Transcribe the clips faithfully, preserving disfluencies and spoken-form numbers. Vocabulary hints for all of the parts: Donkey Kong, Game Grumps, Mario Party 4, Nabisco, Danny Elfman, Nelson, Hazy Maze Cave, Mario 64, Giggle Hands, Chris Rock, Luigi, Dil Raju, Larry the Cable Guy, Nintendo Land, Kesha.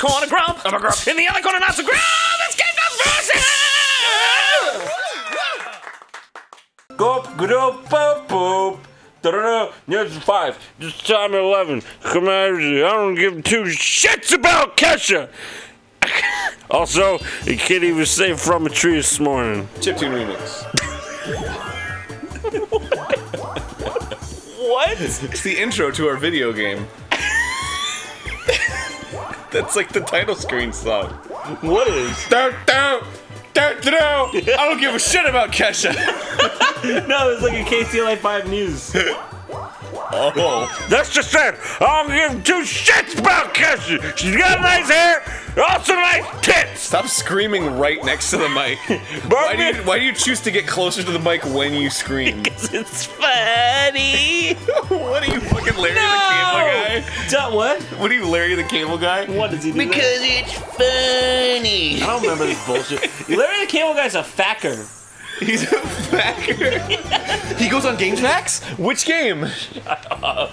corner grump. I'm a grump. In the other corner, not so grump. This game does versus. Go grump boop boop. Here's five. This time eleven. Come out here. I don't give two shits about Kesha. Also, a kid he was saved from a tree this morning. Chiptune remix. What? It's the intro to our video game. That's like the title screen song. What is? Don't, don't, don't, don't. I don't give a shit about Kesha. No, it's like a K C L A five news. Oh, that's just it. I don't give two shits about Kesha. She's got nice hair, also nice tits. Stop screaming right next to the mic. Why do you, why do you choose to get closer to the mic when you scream? Because it's funny. What are you fucking Larry no. the Cable Guy? Don't, what? What are you Larry the Cable Guy? What does he do? Because that? It's funny. I don't remember this bullshit. Larry the Cable Guy's a facker. He's a facker. He goes on Game Facts? Which game? Shut up.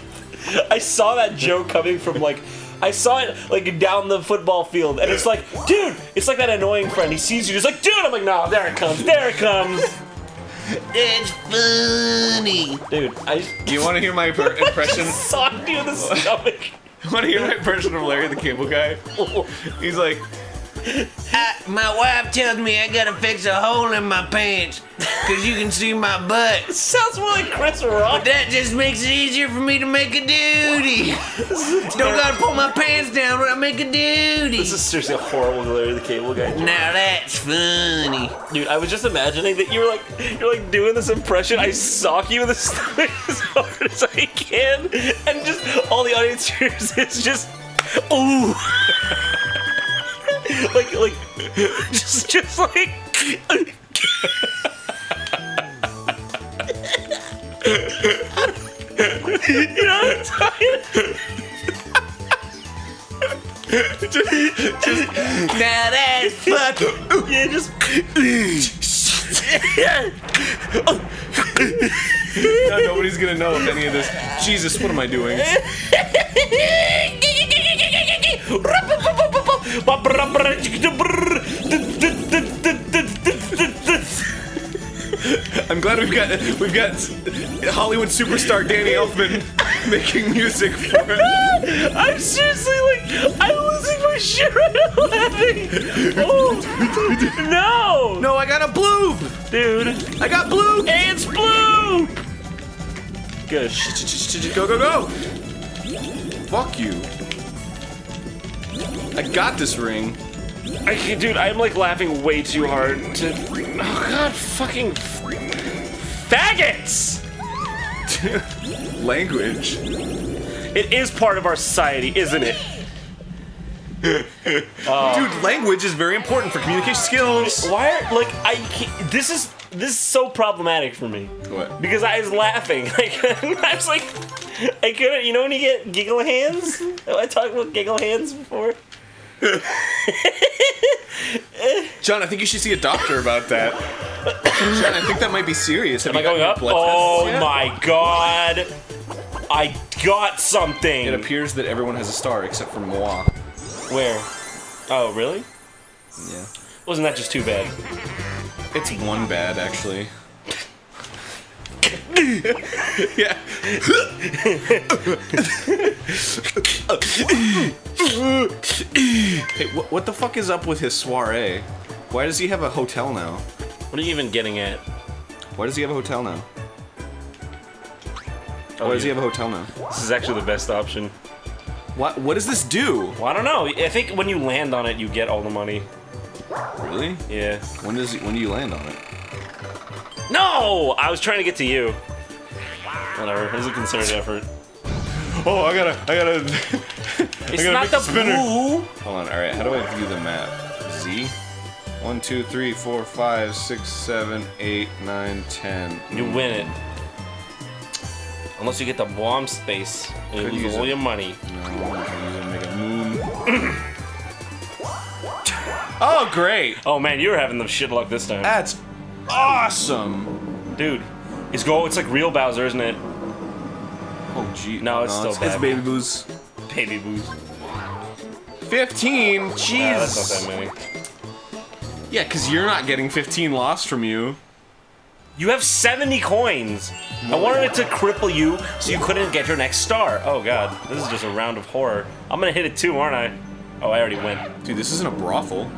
I saw that joke coming from like, I saw it like down the football field, and it's like, dude, it's like that annoying friend. He sees you, he's like, dude. I'm like, nah, there it comes, there it comes. It's funny, dude. I. Do you want to hear my impression? I saw you in the stomach. Want to hear my impression of Larry the Cable Guy? He's like. I, my wife tells me I gotta fix a hole in my pants because you can see my butt. Sounds more like Chris Rock. But that just makes it easier for me to make a duty. Don't gotta pull my pants down when I make a duty. This is seriously a horrible Larry the Cable Guy joke. Now that's funny. Dude, I was just imagining that you were like, you're like doing this impression. I sock you in the stomach as hard as I can, and just all the audience hears is just, ooh. Like, like, just, just like. You know what I'm talking about? Just, just. Now that's fucking. Yeah, just. Now nobody's gonna know if any of this. Jesus, what am I doing? I'm glad we've got we've got Hollywood superstar Danny Elfman making music for it. I'm seriously like I'm losing my shit right now laughing. Oh no! No, I got a bloob, dude. I got bloob. It's blue. Good. Go go go. Fuck you. I got this ring. I, dude, I'm like laughing way too hard to. Oh god, fucking. Faggots! Language. It is part of our society, isn't it? uh, dude, language is very important for communication skills. Why are. Like, I. Can't, this is. This is so problematic for me. What? Because I was laughing. Like, I was like. I couldn't. You know when you get giggle hands? I talked about giggle hands before. John, I think you should see a doctor about that. John, I think that might be serious. Have Am I going up? Oh yeah. My god! I got something! It appears that everyone has a star except for moi. Where? Oh, really? Yeah. Wasn't that just too bad? It's one bad, actually. Yeah. Hey, wh what the fuck is up with his soiree? Why does he have a hotel now? What are you even getting at? Why does he have a hotel now? Oh, Why yeah. does he have a hotel now? This is actually the best option. What? What does this do? Well, I don't know. I think when you land on it, you get all the money. Really? Yeah. When does? When do you land on it? No! I was trying to get to you. Whatever, it was a concerted effort. Oh, I gotta, I gotta... I it's gotta not the spinner. Blue! Hold on, alright, how do I view the map? Z? one, two, three, four, five, six, seven, eight, nine, ten. You win it. Unless you get the bomb space, and you lose all your money. No, I can use it to make a moon. Oh, great! Oh man, you were having the shit luck this time. That's... awesome, dude. It's go. It's like real Bowser, isn't it? Oh gee. No, it's no, still it's, bad. It's baby boos. Baby boos. fifteen? Jeez. Yeah, that's not that many. Yeah, because you're not getting fifteen lost from you. You have seventy coins. I wanted it to cripple you so you couldn't get your next star. Oh god, this is just a round of horror. I'm gonna hit it too, aren't I? Oh, I already win. Dude, this isn't a brothel.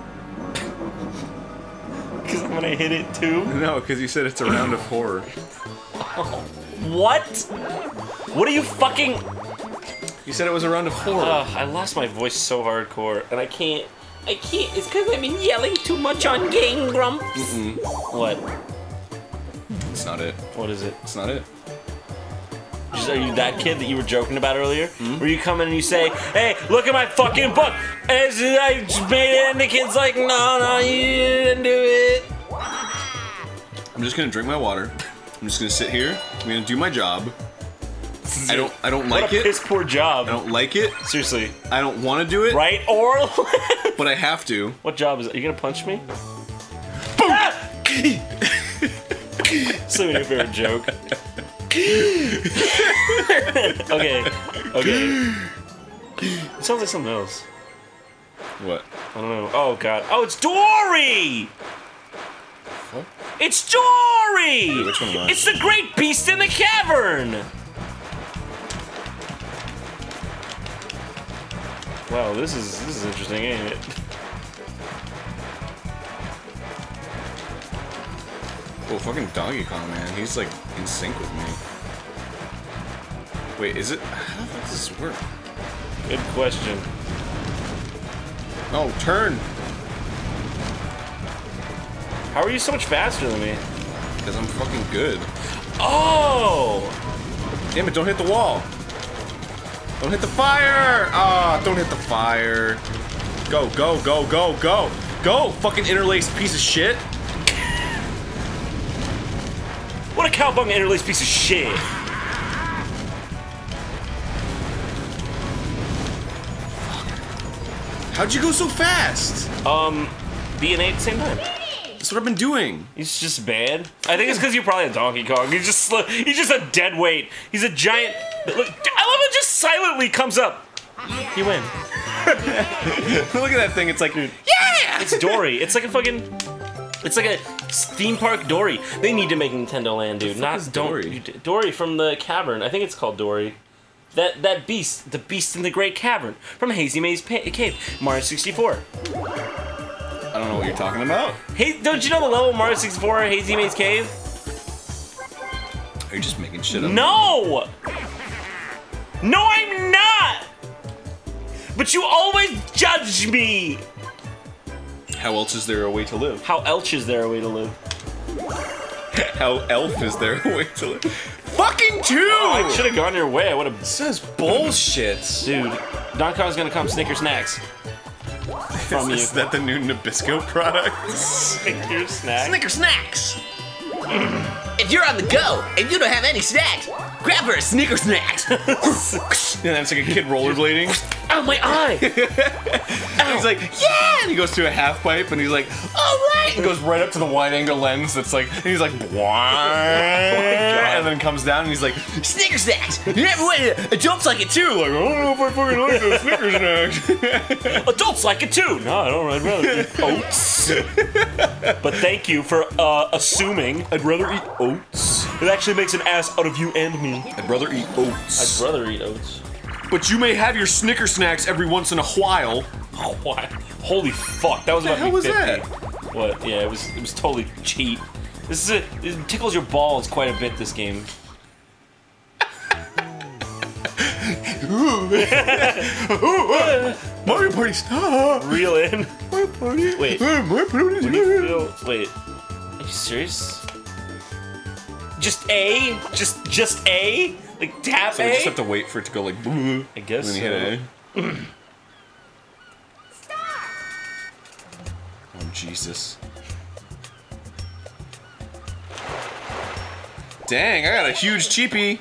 Because I'm gonna hit it too? No, because you said it's a round of horror. Oh. What? What are you fucking... You said it was a round of horror. Uh, I lost my voice so hardcore, and I can't... I can't, it's because I've been yelling too much on Game Grumps. Mm-mm. What? It's not it. What is it? It's not it. Just, are you that kid that you were joking about earlier? Mm-hmm. Where you come in and you say, hey, look at my fucking book! And I just made it, and the kid's like, no, no, you didn't do it. I'm just gonna drink my water. I'm just gonna sit here. I'm gonna do my job. I don't I don't like it. What a piss poor job. I don't like it. Seriously. I don't want to do it. Right or left. But I have to. What job is it? Are you gonna punch me? Boom! Ah! So your favorite joke. Okay. Okay. It sounds like something else. What? I don't know. Oh god. Oh, it's Dory! What? It's Dory! Wait, which one am I? It's the great beast in the cavern! Wow, this is this is interesting, ain't it? Oh, fucking Donkey Kong, man. He's like in sync with me. Wait, is it? How the fuck does this work? Good question. Oh, turn! How are you so much faster than me? Because I'm fucking good. Oh! Damn it, don't hit the wall! Don't hit the fire! Ah, oh, don't hit the fire. Go, go, go, go, go! Go, fucking interlaced piece of shit! What a cowbunga interlaced piece of shit! Fuck. How'd you go so fast? Um, B and A at the same time. That's what I've been doing. He's just bad. I think it's because you're probably a Donkey Kong. He's just, he's just a dead weight. He's a giant... Look, just silently comes up. You win. Look at that thing. It's like, yeah! It's Dory. It's like a fucking... It's like a theme park Dory. They need to make Nintendo Land, dude. Not Dory. Dory from the cavern. I think it's called Dory. That that beast. The beast in the great cavern. From Hazy Maze Cave. Mario sixty-four. I don't know what you're talking about. Hey, don't you know the level Mario sixty-four Hazy Maze Cave? Are you just making shit up? No! No, I'm not! But you always judge me! How else is there a way to live? How else is there a way to live? How elf is there a way to live? Fucking two! Oh, I should've gone your way, I would've... This is bullshit. Dude, Donkey Kong's gonna come snicker snacks. From is, is that the new Nabisco product? Snicker snacks? Snicker snacks! If you're on the go, and you don't have any snacks, grab her a Snicker Snacks! And that's like a kid rollerblading. Ow, my eye! He's like, yeah! And he goes to a half pipe, and he's like, alright! And goes right up to the wide angle lens that's like, and he's like, and then comes down, and he's like, Snicker Snacks! You never went, adults like it too! Like, I don't know if I fucking like those Snicker Snacks! Adults like it too! No, I don't, I'd rather eat oats. But thank you for uh, assuming I'd rather eat oats. It actually makes an ass out of you and me. I'd rather eat oats. I'd rather eat oats. But you may have your Snicker Snacks every once in a while. Oh, why? Holy fuck, that was about me fifty. What the hell was that? What? Yeah, it was, it was totally cheap. This is a, it tickles your balls quite a bit, this game. Mario Party, stop! Reel in. Mario Party. Wait. Mario Party. Real. Wait. Are you serious? Just A? Just just A? Like tap so A? So you just have to wait for it to go like. I guess. And then you so. Hit A. Stop! Oh Jesus! Dang! I got a huge cheapie.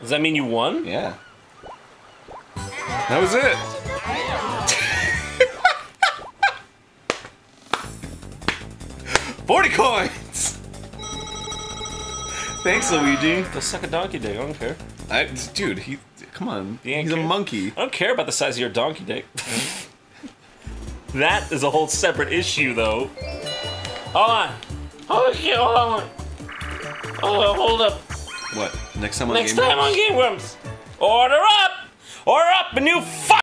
Does that mean you won? Yeah. That was it. forty coins! Thanks, Luigi. Go suck a donkey dick, I don't care. I, dude, he, come on, he's a monkey. I don't care about the size of your donkey dick. That is a whole separate issue, though. Hold on. Hold on. Oh, hold up. What? Next time on Game Grumps? Next time on Game Grumps. Order up! Order up and you fuck!